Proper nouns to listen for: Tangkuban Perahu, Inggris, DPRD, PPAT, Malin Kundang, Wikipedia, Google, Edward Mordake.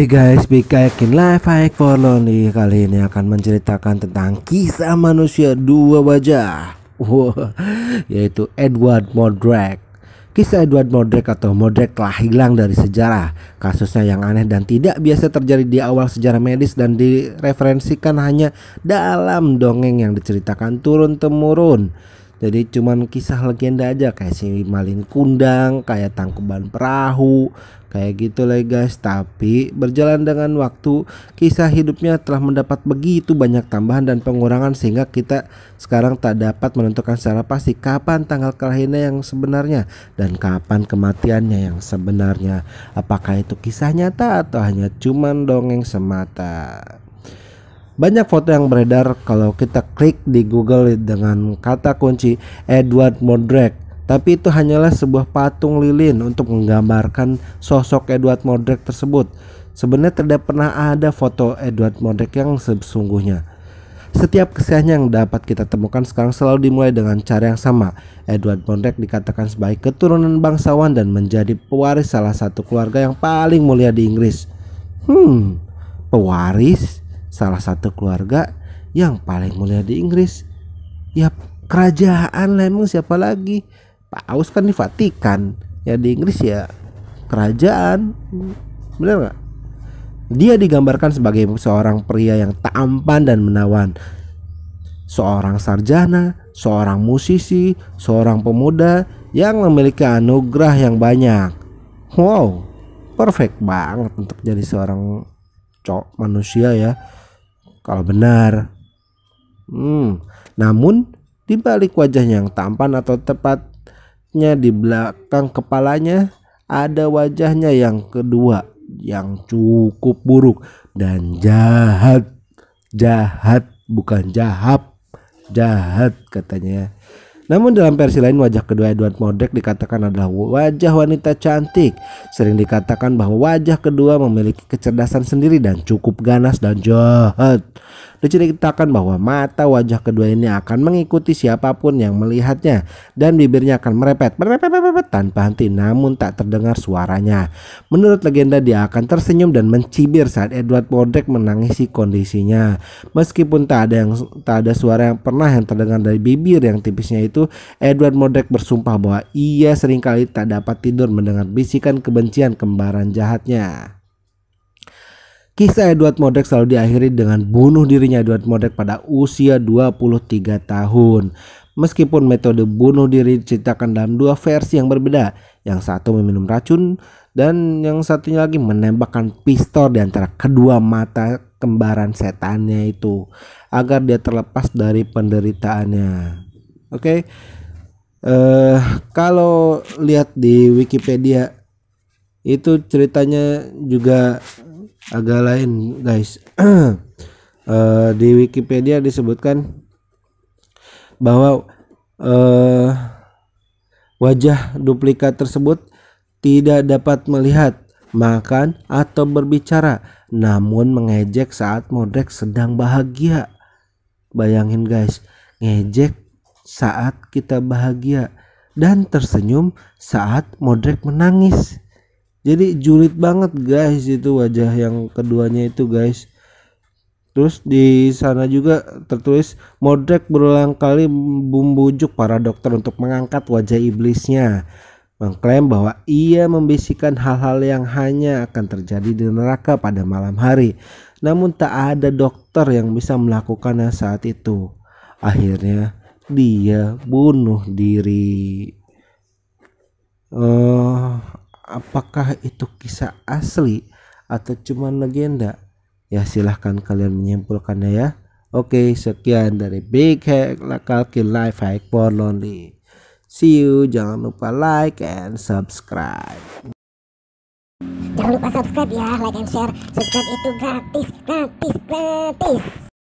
Hai guys, Bika Yakin Live Hack for Lonely kali ini akan menceritakan tentang kisah manusia dua wajah, yaitu Edward Mordake. Kisah Edward Mordake atau Mordake telah hilang dari sejarah. Kasusnya yang aneh dan tidak biasa terjadi di awal sejarah medis dan direferensikan hanya dalam dongeng yang diceritakan turun-temurun. Jadi cuman kisah legenda aja, kayak si Malin Kundang, kayak Tangkuban Perahu, kayak gitu lah guys. Tapi berjalan dengan waktu, kisah hidupnya telah mendapat begitu banyak tambahan dan pengurangan, sehingga kita sekarang tak dapat menentukan secara pasti kapan tanggal kelahirannya yang sebenarnya dan kapan kematiannya yang sebenarnya. Apakah itu kisah nyata atau hanya cuman dongeng semata? Banyak foto yang beredar kalau kita klik di Google dengan kata kunci Edward Mordake, tapi itu hanyalah sebuah patung lilin untuk menggambarkan sosok Edward Mordake tersebut. Sebenarnya tidak pernah ada foto Edward Mordake yang sesungguhnya. Setiap kisahnya yang dapat kita temukan sekarang selalu dimulai dengan cara yang sama. Edward Mordake dikatakan sebagai keturunan bangsawan dan menjadi pewaris salah satu keluarga yang paling mulia di Inggris. Pewaris? Salah satu keluarga yang paling mulia di Inggris, ya kerajaan lah, emang siapa lagi? Paus kan di Vatikan, ya di Inggris ya kerajaan, bener gak? Dia digambarkan sebagai seorang pria yang tampan dan menawan, seorang sarjana, seorang musisi, seorang pemuda yang memiliki anugerah yang banyak. Wow, perfect banget untuk jadi seorang manusia ya, kalau benar. Namun di balik wajahnya yang tampan, atau tepatnya di belakang kepalanya, ada wajahnya yang kedua yang cukup buruk dan jahat. Bukan jahab, jahat katanya. Namun dalam versi lain, wajah kedua Edward Mordake dikatakan adalah wajah wanita cantik. Sering dikatakan bahwa wajah kedua memiliki kecerdasan sendiri dan cukup ganas dan jahat. Diceritakan bahwa mata wajah kedua ini akan mengikuti siapapun yang melihatnya, dan bibirnya akan merepet tanpa henti, namun tak terdengar suaranya. Menurut legenda, dia akan tersenyum dan mencibir saat Edward Mordake menangisi kondisinya. Meskipun tak ada suara yang pernah yang terdengar dari bibir yang tipisnya itu, Edward Mordake bersumpah bahwa ia seringkali tak dapat tidur mendengar bisikan kebencian kembaran jahatnya. Kisah Edward Mordake selalu diakhiri dengan bunuh dirinya Edward Mordake pada usia 23 tahun. Meskipun metode bunuh diri diceritakan dalam dua versi yang berbeda, yang satu meminum racun dan yang satunya lagi menembakkan pistol di antara kedua mata kembaran setannya itu agar dia terlepas dari penderitaannya. Oke, kalau lihat di Wikipedia itu ceritanya juga agak lain guys. Di Wikipedia disebutkan bahwa wajah duplikat tersebut tidak dapat melihat, makan, atau berbicara, namun mengejek saat Mordake sedang bahagia. Bayangin guys, ngejek saat kita bahagia dan tersenyum saat Mordake menangis. Jadi julid banget guys itu wajah yang keduanya itu guys. Terus di sana juga tertulis Mordake berulang kali membujuk para dokter untuk mengangkat wajah iblisnya, mengklaim bahwa ia membisikkan hal-hal yang hanya akan terjadi di neraka pada malam hari. Namun tak ada dokter yang bisa melakukannya saat itu. Akhirnya dia bunuh diri. Apakah itu kisah asli atau cuma legenda? Ya silahkan kalian menyimpulkannya ya. Oke, sekian dari Big Hack Life Hack for Lonely. See you. Jangan lupa like and subscribe. Jangan lupa subscribe ya, like and share. Subscribe itu gratis.